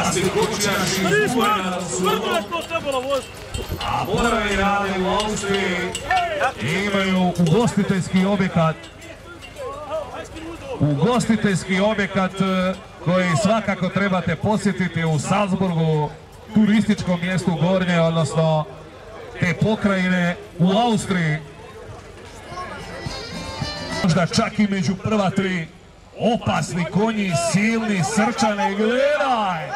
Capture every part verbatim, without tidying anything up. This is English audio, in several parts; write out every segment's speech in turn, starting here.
Vasil Kučnjaš i Zubojna Rasulov. A Borave i Rade Lovci imaju ugostiteljski objekat. Ugostiteljski objekat koji svakako trebate posjetiti u Salzburgu, turističkom mjestu Gornje, odnosno te pokrajine u Austriji. Možda čak i među prva tri. Opasni konji, silni, srčani, gledaj!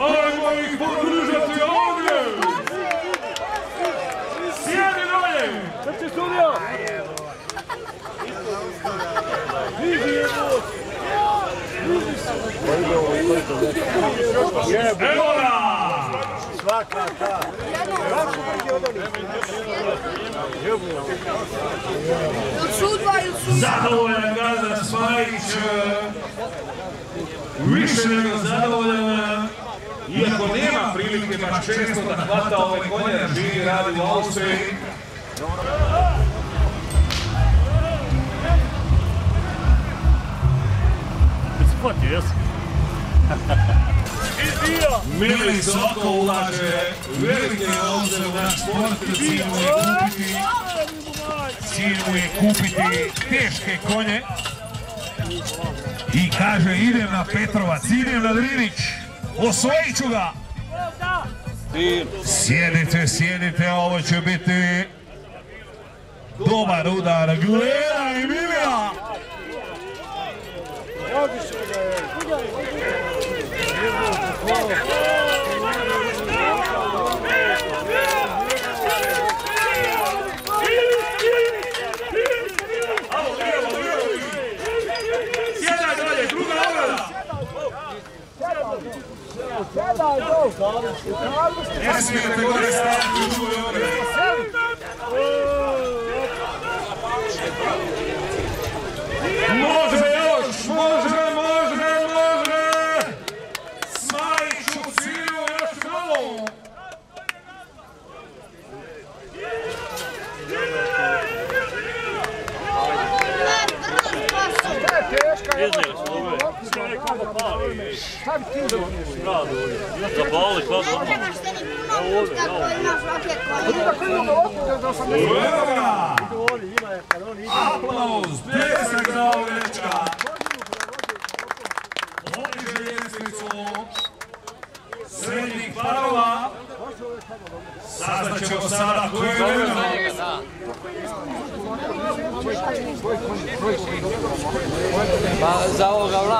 Ajmo ih podržati ovdje! Sjedi dolje! Srči studio! Evo da! Svaka ta! Zadovoljan gazda Smajić! Više nego zadovoljena, iako nema prilike baš često da hvata ove konje na živi i radi u Austriji. Mili Soko ulaže velike novce u naš sport, cilj mu je kupiti teške konje. I kaže, idem na Petrovac, idem na Drinić, osvojit ću ga. Sjedite, sjedite, ovo će biti dobar udar. Gledaj, Milija! Ne smijete gore staviti u dvojore. Može još, može, može, može! Smajić u cilju još malo! Aplauz, pesak za ovečka. Odiže ljestvicu srednjih parova. Saznaćemo sada koje je vremeno. Za ovoga vlada.